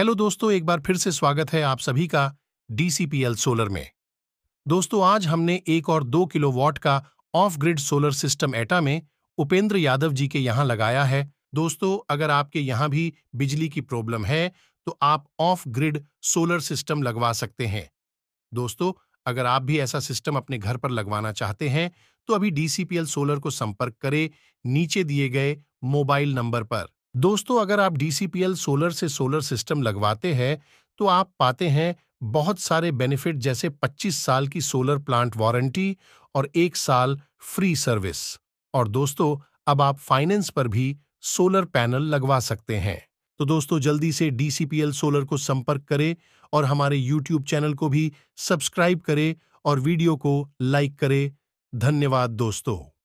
Hello दोस्तों, एक बार फिर से स्वागत है आप सभी का DCPL सोलर में। दोस्तों, आज हमने 1 और 2 किलोवाट का ऑफ ग्रिड सोलर सिस्टम एटा में उपेंद्र यादव जी के यहाँ लगाया है। दोस्तों, अगर आपके यहाँ भी बिजली की प्रॉब्लम है तो आप ऑफ ग्रिड सोलर सिस्टम लगवा सकते हैं। दोस्तों, अगर आप भी ऐसा सिस्टम अपने घर पर लगवाना चाहते हैं तो अभी DCPL सोलर को संपर्क करें नीचे दिए गए मोबाइल नंबर पर। दोस्तों, अगर आप DCPL सोलर से सोलर सिस्टम लगवाते हैं तो आप पाते हैं बहुत सारे बेनिफिट, जैसे 25 साल की सोलर प्लांट वारंटी और 1 साल फ्री सर्विस। और दोस्तों, अब आप फाइनेंस पर भी सोलर पैनल लगवा सकते हैं। तो दोस्तों, जल्दी से DCPL सोलर को संपर्क करें और हमारे YouTube चैनल को भी सब्सक्राइब करें और वीडियो को लाइक करें। धन्यवाद दोस्तों।